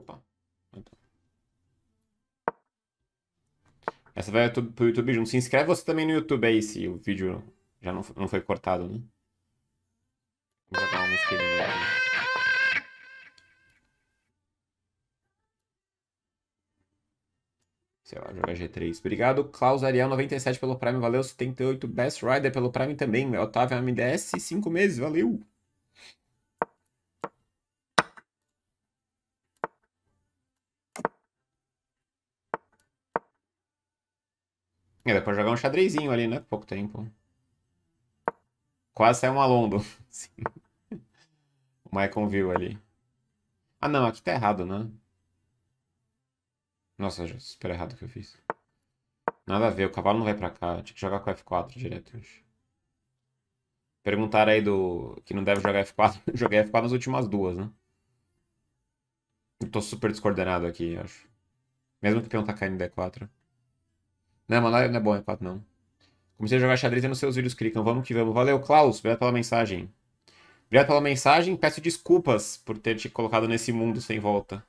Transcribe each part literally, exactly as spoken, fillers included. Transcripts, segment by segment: Opa. Então. Essa vai pro YouTube junto. Se inscreve você também no YouTube aí, se o vídeo já não foi, não foi cortado, né? Vou botar uma música aí. Sei lá, jogar G três. Obrigado, Klaus Ariel noventa e sete pelo Prime, valeu. setenta e oito Best Rider pelo Prime também. Otávio M D S, cinco meses, valeu. É, dá pra jogar um xadrezinho ali, né? Pouco tempo. Quase saiu um Alondo. Sim. O Maicon viu ali. Ah, não, aqui tá errado, né? Nossa, super errado o que eu fiz. Nada a ver, o cavalo não vai pra cá. Eu tinha que jogar com F quatro direto hoje. Perguntaram aí do... que não deve jogar F quatro. Joguei F quatro nas últimas duas, né? Eu tô super descoordenado aqui, eu acho. Mesmo que o peão tá caindo D quatro. Não, mas não é bom E quatro, não. Comecei a jogar xadrez nos seus vídeos, clicam. Vamos que vamos. Valeu, Klaus. Obrigado pela mensagem. Obrigado pela mensagem. Peço desculpas por ter te colocado nesse mundo sem volta.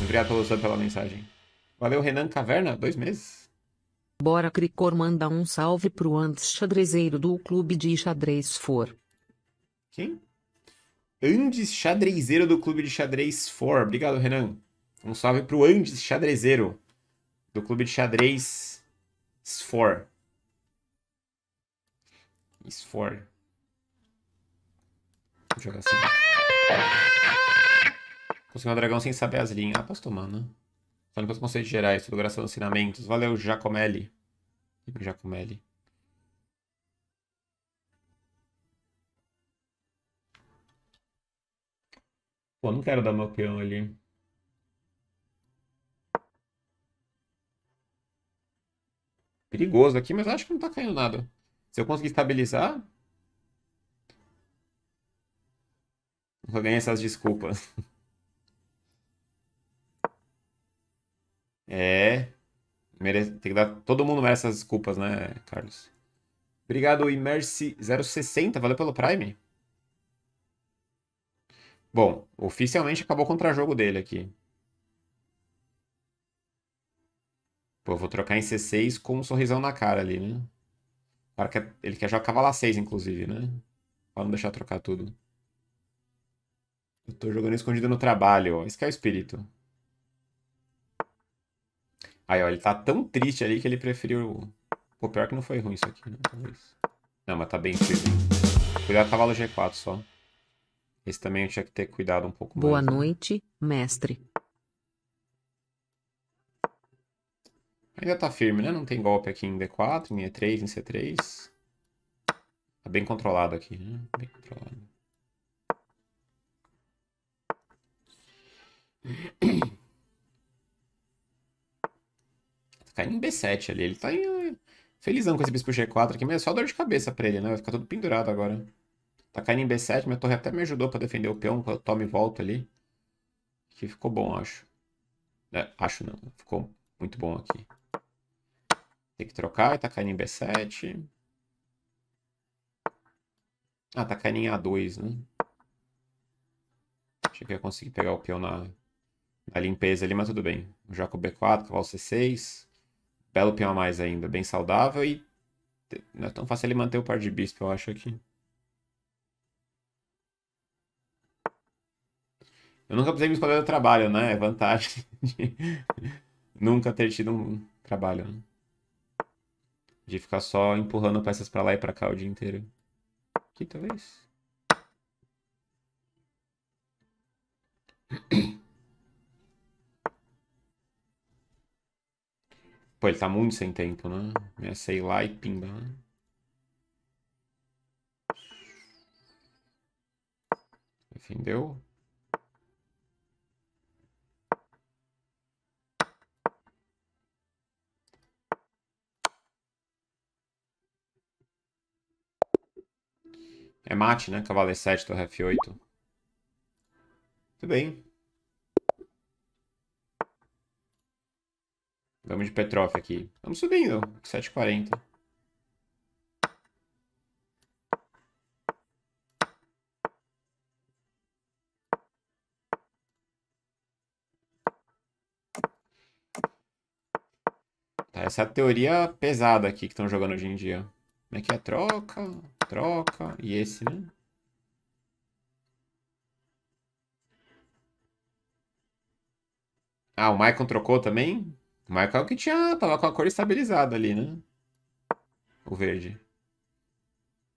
Obrigado pela, pela mensagem. Valeu, Renan Caverna. Dois meses. Bora, Kricor, manda um salve pro Andes Xadrezeiro do Clube de Xadrez For. Quem? Andes Xadrezeiro do Clube de Xadrez For. Obrigado, Renan. Um salve pro Andes Xadrezeiro do Clube de Xadrez For. For. Vou jogar assim. Consegui um dragão sem saber as linhas. Ah, posso tomar, né? Só depois conceitos gerais, fotografia dos ensinamentos. Valeu, Jacomelli. Giacomelli. Pô, não quero dar meu peão ali. Perigoso aqui, mas acho que não tá caindo nada. Se eu conseguir estabilizar... eu ganhei essas desculpas. É, merece, tem que dar, todo mundo merece essas desculpas, né, Carlos? Obrigado, Immercy zero sessenta, valeu pelo Prime. Bom, oficialmente acabou o contra-jogo dele aqui. Pô, eu vou trocar em C seis com um sorrisão na cara ali, né? Ele quer jogar cavalo A seis, inclusive, né? Pra não deixar trocar tudo. Eu tô jogando escondido no trabalho, ó. Esse que é o espírito. Aí, ó, ele tá tão triste ali que ele preferiu... Pô, pior que não foi ruim isso aqui, né? Talvez. Não, mas tá bem triste. Cuidado com o cavalo G quatro só. Esse também eu tinha que ter cuidado um pouco mais. Boa noite, mestre. Ainda tá firme, né? Não tem golpe aqui em D quatro, em E três, em C três. Tá bem controlado aqui, né? Bem controlado. Tá em B sete ali, ele tá em... felizão com esse bispo G quatro aqui, mas é só dor de cabeça pra ele, né? Vai ficar tudo pendurado agora. Tá caindo em B sete, minha torre até me ajudou pra defender o peão, quando eu tomo e volto ali. Que ficou bom, acho. É, acho não, ficou muito bom aqui. Tem que trocar, tá caindo em B sete. Ah, tá caindo em A dois, né? Achei que eu ia conseguir pegar o peão na, na limpeza ali, mas tudo bem. Já com B quatro, cavalo C seis... Belo peão a mais ainda, bem saudável e não é tão fácil ele manter o par de bispo, eu acho aqui. Eu nunca precisei me esconder do trabalho, né? É vantagem de nunca ter tido um trabalho, né? De ficar só empurrando peças pra lá e pra cá o dia inteiro. Aqui talvez. Pô, ele tá muito sem tempo, né? Me sei lá e pimba, né? Defendeu? É mate, né? Cavalo E sete, torre F oito. Tudo bem. Vamos de Petrof aqui. Vamos subindo. sete e quarenta. Tá, essa é a teoria pesada aqui que estão jogando hoje em dia. Aqui é troca, troca e esse, né? Ah, o Maicon trocou também? O Maicon é o que tinha, tava com a cor estabilizada ali, né? O verde.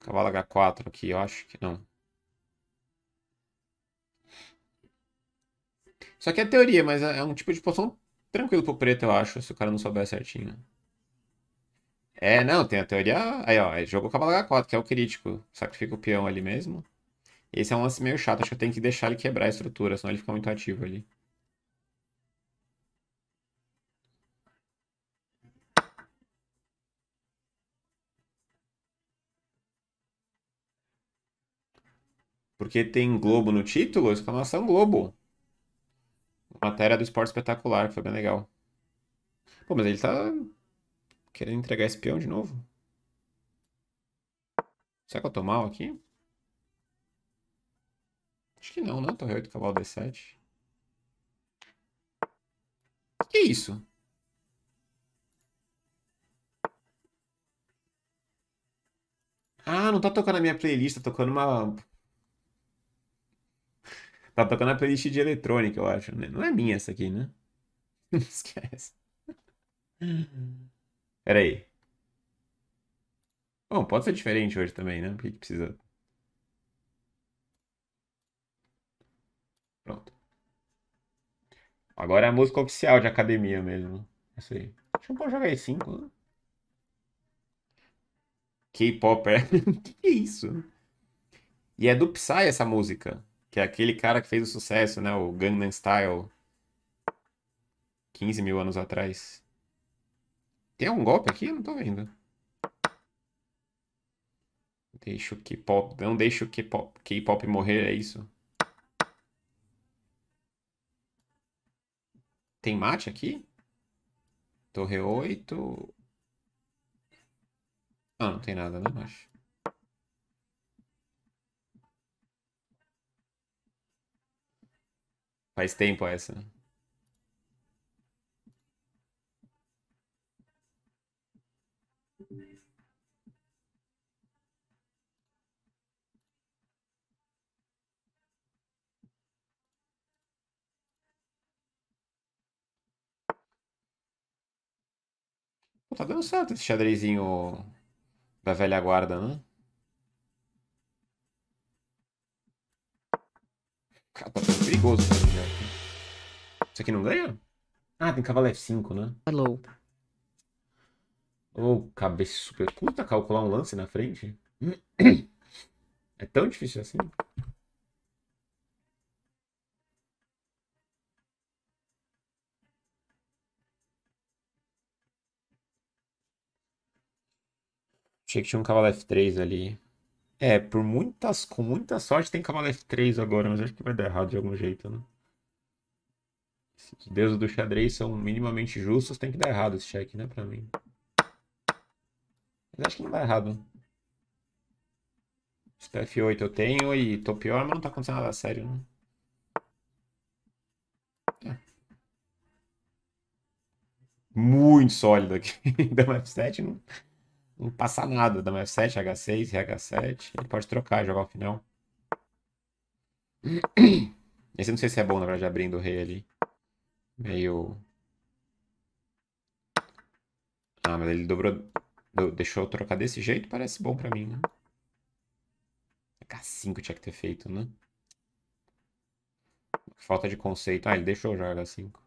Cavalo agá quatro aqui, eu acho que não. Isso aqui é teoria, mas é um tipo de posição tranquilo pro preto, eu acho, se o cara não souber certinho. É, não, tem a teoria... Aí, ó, jogou o cavalo agá quatro, que é o crítico. Sacrifica o peão ali mesmo. Esse é um lance meio chato, acho que eu tenho que deixar ele quebrar a estrutura, senão ele fica muito ativo ali. Porque tem Globo no título? Exclamação Globo. Matéria do Esporte Espetacular, que foi bem legal. Pô, mas ele tá querendo entregar esse peão de novo. Será que eu tô mal aqui? Acho que não, né? Torre oito, cavalo dê sete. Que isso? Ah, não tá tocando a minha playlist, tá tocando uma... Tá tocando a playlist de eletrônica, eu acho. Né? Não é minha essa aqui, né? Esquece. Pera aí. Bom, pode ser diferente hoje também, né? Por que que precisa... Pronto. Agora é a música oficial de academia mesmo. Isso aí. Acho que eu posso jogar E cinco, né? K-pop, é? Que que é isso? E é do Psy essa música. Que é aquele cara que fez o sucesso, né? O Gangnam Style. quinze mil anos atrás. Tem algum golpe aqui? Eu não tô vendo. Deixa o K-pop... Não deixa o K-pop morrer, é isso? Tem mate aqui? Torre oito... Ah, não tem nada, né, macho? Faz tempo essa. Pô, tá dando certo esse xadrezinho da velha guarda, né? Tá perigoso esse objeto. Isso aqui não ganha? Ah, tem cavalo F cinco, né? Hello. Ô, oh, cabeça super curta calcular um lance na frente. É tão difícil assim. Achei que tinha um cavalo F três ali. É, por muitas, com muita sorte tem cavalo F três agora, mas acho que vai dar errado de algum jeito, né? Se os deuses do xadrez são minimamente justos, tem que dar errado esse cheque, né, pra mim. Mas acho que não dá errado. F oito eu tenho e tô pior, mas não tá acontecendo nada sério, né? É. Muito sólido aqui. Dama F sete não... Não passa nada. Dama F sete, agá seis, rê agá sete. Ele pode trocar, jogar o final. Esse eu não sei se é bom, na verdade, abrindo o rei ali. Meio... Ah, mas ele dobrou... Deixou eu trocar desse jeito, parece bom pra mim, né? agá cinco tinha que ter feito, né? Falta de conceito. Ah, ele deixou já agá cinco.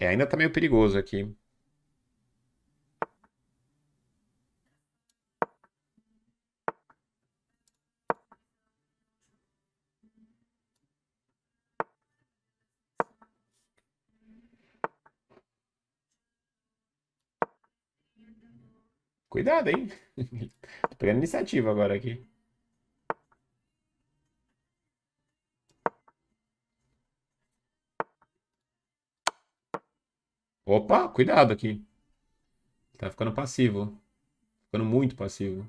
É, ainda tá meio perigoso aqui. Cuidado, hein? Tô pegando iniciativa agora aqui. Opa, cuidado aqui. Tá ficando passivo. Ficando muito passivo.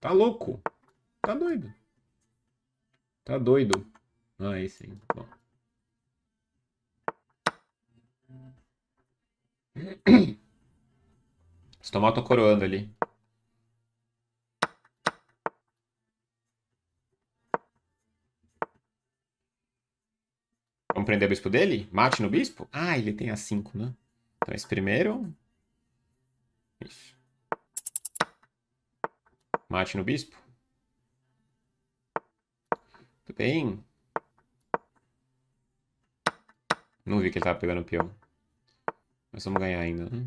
Tá louco. Tá doido. Tá doido. Ah, esse aí. Bom. Se tomar, eu tô coroando ali. Vamos prender o bispo dele? Mate no bispo? Ah, ele tem A cinco, né? Então esse primeiro... Ixi. Mate no bispo. Tudo bem. Não vi que ele tava pegando o peão. Mas vamos ganhar ainda, né?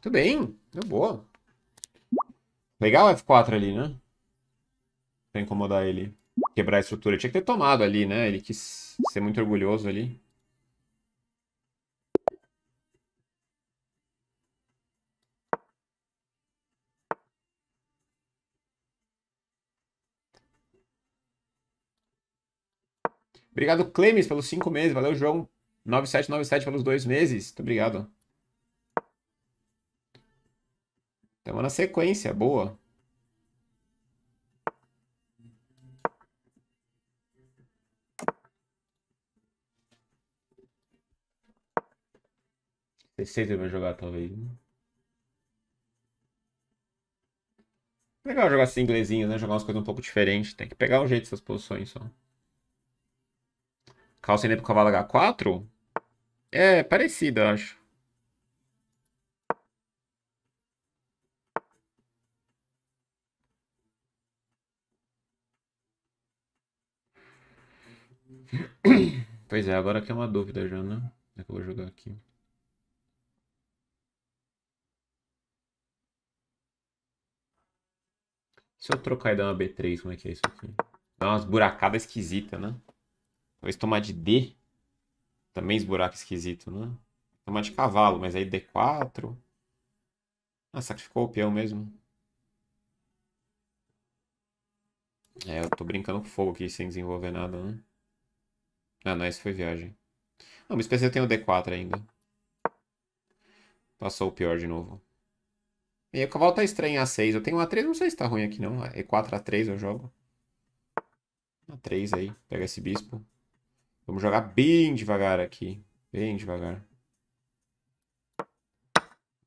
Tudo bem. Deu boa. Legal o F quatro ali, né? Pra incomodar ele. Quebrar a estrutura. Tinha que ter tomado ali, né? Ele quis ser muito orgulhoso ali. Obrigado, Clemens, pelos cinco meses. Valeu, João nove sete nove sete, pelos dois meses. Muito obrigado. Estamos na sequência. Boa. dezesseis ele vai jogar, talvez. Legal jogar assim, inglesinho, né? Jogar umas coisas um pouco diferentes. Tem que pegar um jeito dessas posições só. Carl Sennep pro cavalo H quatro? É parecido, eu acho. Pois é, agora que é uma dúvida, Jana. Né? Como é que eu vou jogar aqui? Se eu trocar e dar uma B três, como é que é isso aqui? Dá umas buracadas esquisitas, né? Talvez tomar de D. Também esburaca esquisito, né? Tomar de cavalo, mas aí D quatro. Ah, sacrificou o peão mesmo. É, eu tô brincando com fogo aqui sem desenvolver nada, né? Ah, não, isso foi viagem. Não, mas pensei que eu tenho o D quatro ainda. Passou o pior de novo. E aí o cavalo tá estranho em A seis. Eu tenho um A três, não sei se tá ruim aqui não. E quatro, A três eu jogo. A três aí. Pega esse bispo. Vamos jogar bem devagar aqui. Bem devagar.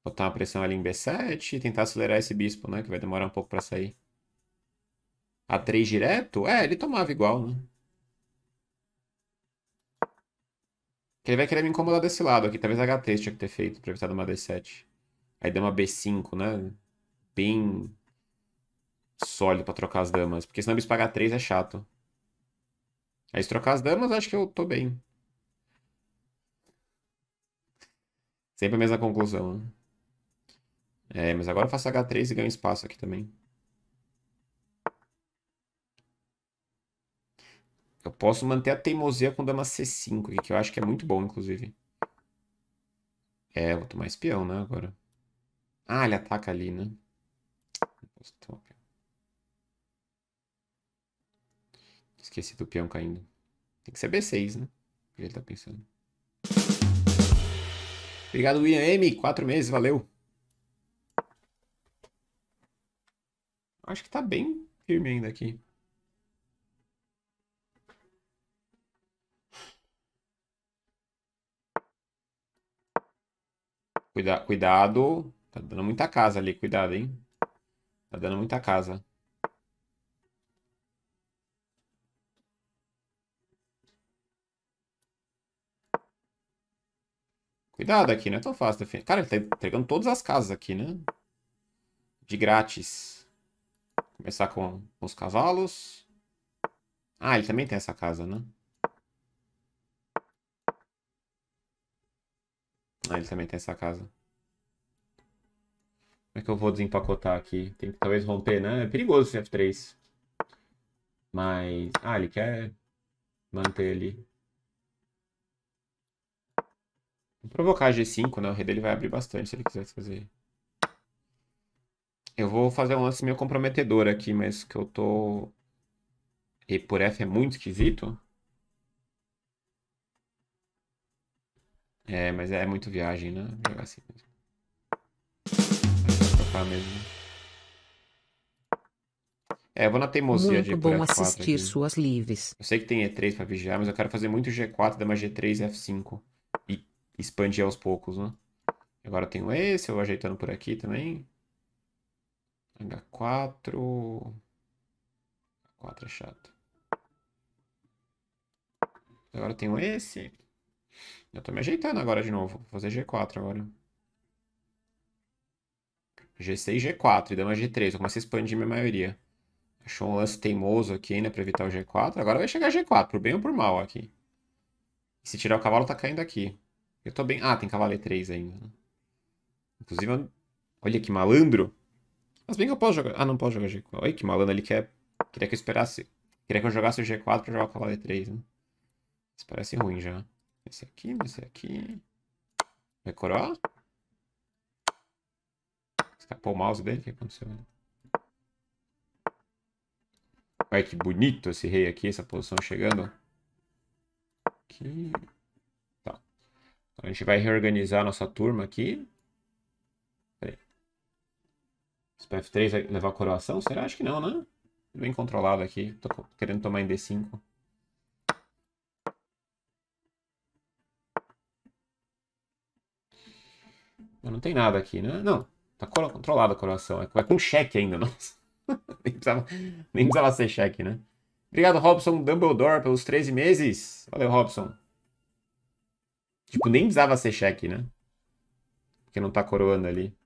Botar uma pressão ali em B sete e tentar acelerar esse bispo, né? Que vai demorar um pouco pra sair. A três direto? É, ele tomava igual, né? Porque ele vai querer me incomodar desse lado aqui. Talvez H três tinha que ter feito pra evitar de uma D sete. Aí deu uma B cinco, né? Bem sólido pra trocar as damas. Porque senão bispo H três é chato. Aí se trocar as damas, acho que eu tô bem. Sempre a mesma conclusão, né? É, mas agora eu faço H três e ganho espaço aqui também. Eu posso manter a teimosia com dama C cinco aqui, que eu acho que é muito bom, inclusive. É, vou tomar esse peão, né, agora. Ah, ele ataca ali, né? Posso tomar. Esqueci do peão caindo. Tem que ser B seis, né? O que ele tá pensando. Obrigado, William M. Quatro meses, valeu. Acho que tá bem firme ainda aqui. Cuida, cuidado. Tá dando muita casa ali. Cuidado, hein? Tá dando muita casa. Cuidado aqui, não é tão fácil defender. Cara, ele tá entregando todas as casas aqui, né? De grátis. Começar com os cavalos. Ah, ele também tem essa casa, né? Ah, ele também tem essa casa. Como é que eu vou desempacotar aqui? Tem que talvez romper, né? É perigoso esse F três. Mas... Ah, ele quer manter ali. Vou provocar G cinco, né? O rei dele vai abrir bastante se ele quiser fazer. Eu vou fazer um lance meio comprometedor aqui, mas que eu tô... E por F é muito esquisito. É, mas é muito viagem, né? Vou jogar assim mesmo. grafar mesmo. É, eu vou na teimosia muito de bom por F quatro assistir aqui. Suas lives. Eu sei que tem E três pra vigiar, mas eu quero fazer muito G quatro, dar mais G três, F cinco. E expandir aos poucos, né? Agora eu tenho esse, eu vou ajeitando por aqui também. H quatro... H quatro é chato. Agora eu tenho esse. Eu tô me ajeitando agora de novo. Vou fazer G quatro agora. G seis, G quatro. E dá uma G três. Eu comecei a expandir minha maioria. Achou um lance teimoso aqui ainda pra evitar o G quatro. Agora vai chegar G quatro. Por bem ou por mal aqui. E se tirar o cavalo, tá caindo aqui. Eu tô bem... Ah, tem cavalo E três ainda. Inclusive, eu... olha que malandro. Mas bem que eu posso jogar... Ah, não posso jogar G quatro. Olha que malandro. Ele quer... Queria que eu esperasse... Queria que eu jogasse o G quatro pra jogar o cavalo E três, né? Isso parece ruim já. Esse aqui, esse aqui. Vai coroar? Escapou o mouse dele? O que aconteceu? Olha que bonito esse rei aqui, essa posição chegando. Aqui. Tá. Então a gente vai reorganizar a nossa turma aqui. Peraí. Esse F três vai levar a coroação? Será? Acho que não, né? Bem controlado aqui. Tô querendo tomar em D cinco. Não tem nada aqui, né? Não. Tá controlada a coroação. É com cheque ainda, nossa. nem, precisava, nem precisava ser cheque, né? Obrigado, Robson Dumbledore, pelos treze meses. Valeu, Robson. Tipo, nem precisava ser cheque, né? Porque não tá coroando ali.